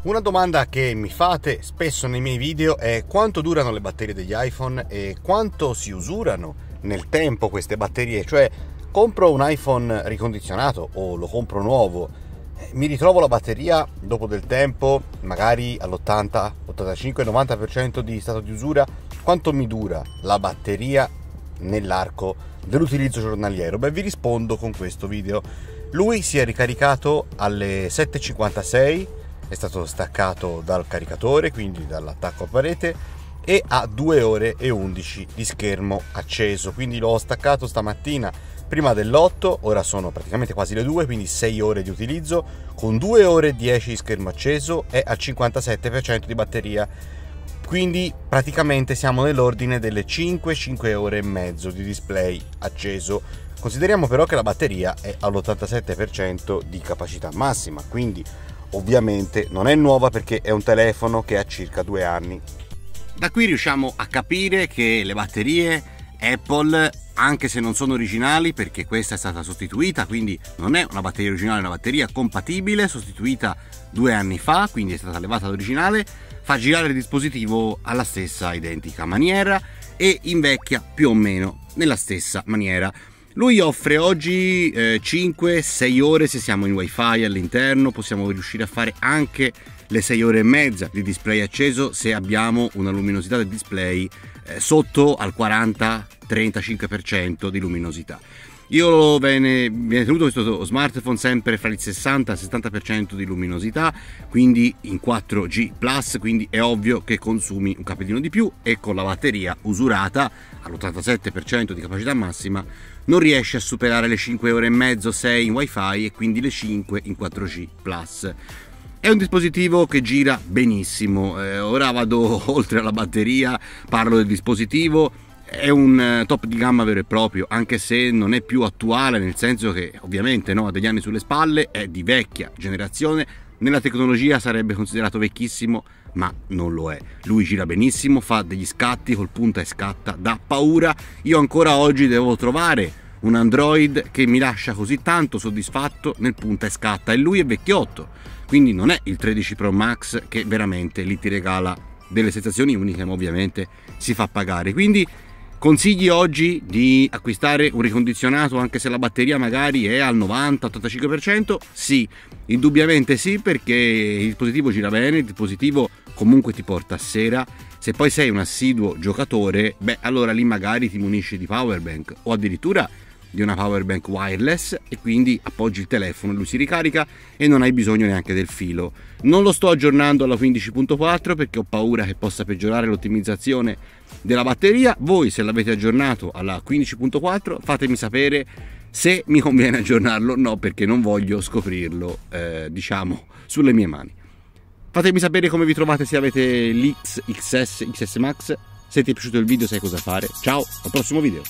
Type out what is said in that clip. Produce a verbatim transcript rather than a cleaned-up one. Una domanda che mi fate spesso nei miei video è quanto durano le batterie degli iPhone e quanto si usurano nel tempo queste batterie, cioè compro un iPhone ricondizionato o lo compro nuovo, mi ritrovo la batteria dopo del tempo magari all'ottanta, ottantacinque, novanta per cento di stato di usura. Quanto mi dura la batteria nell'arco dell'utilizzo giornaliero? Beh, vi rispondo con questo video. Lui si è ricaricato alle sette e cinquantasei, è stato staccato dal caricatore, quindi dall'attacco a parete, e ha due ore e undici di schermo acceso, quindi l'ho staccato stamattina prima dell'otto, ora sono praticamente quasi le due, quindi sei ore di utilizzo con due ore e dieci di schermo acceso e al cinquantasette per cento di batteria, quindi praticamente siamo nell'ordine delle cinque cinque ore e mezzo di display acceso. Consideriamo però che la batteria è all'ottantasette per cento di capacità massima, quindi ovviamente non è nuova perché è un telefono che ha circa due anni. Da qui riusciamo a capire che le batterie Apple, anche se non sono originali perché questa è stata sostituita, quindi non è una batteria originale, è una batteria compatibile, sostituita due anni fa, quindi è stata levata all'originale, fa girare il dispositivo alla stessa identica maniera e invecchia più o meno nella stessa maniera. Lui offre oggi eh, cinque sei ore se siamo in wifi all'interno, possiamo riuscire a fare anche le sei ore e mezza di display acceso se abbiamo una luminosità del display eh, sotto al quaranta trentacinque per cento di luminosità. Io ve ne, ve ne tenuto questo smartphone sempre fra il sessanta e il settanta per cento di luminosità, quindi in quattro G plus, quindi è ovvio che consumi un capellino di più e con la batteria usurata all'ottantasette per cento di capacità massima non riesce a superare le cinque ore e mezzo, sei in wifi e quindi le cinque in quattro G plus. È un dispositivo che gira benissimo. Eh, ora vado oltre alla batteria, parlo del dispositivo. È un top di gamma vero e proprio, anche se non è più attuale, nel senso che ovviamente no, ha degli anni sulle spalle, è di vecchia generazione, nella tecnologia sarebbe considerato vecchissimo, ma non lo è. Lui gira benissimo, fa degli scatti col punta e scatta da paura. Io ancora oggi devo trovare un Android che mi lascia così tanto soddisfatto nel punta e scatta, e lui è vecchiotto, quindi non è il tredici Pro Max che veramente lì ti regala delle sensazioni uniche, ma ovviamente si fa pagare. Quindi consigli oggi di acquistare un ricondizionato anche se la batteria magari è al novanta ottantacinque per cento? Sì, indubbiamente sì, perché il dispositivo gira bene, il dispositivo comunque ti porta a sera. Se poi sei un assiduo giocatore, beh, allora lì magari ti munisci di power bank o addirittura di una power bank wireless, e quindi appoggi il telefono, lui si ricarica e non hai bisogno neanche del filo. Non lo sto aggiornando alla quindici punto quattro perché ho paura che possa peggiorare l'ottimizzazione della batteria. Voi, se l'avete aggiornato alla quindici punto quattro, fatemi sapere se mi conviene aggiornarlo o no, perché non voglio scoprirlo eh, diciamo sulle mie mani. Fatemi sapere come vi trovate, se avete l'X S Max, se ti è piaciuto il video sai cosa fare. Ciao, al prossimo video.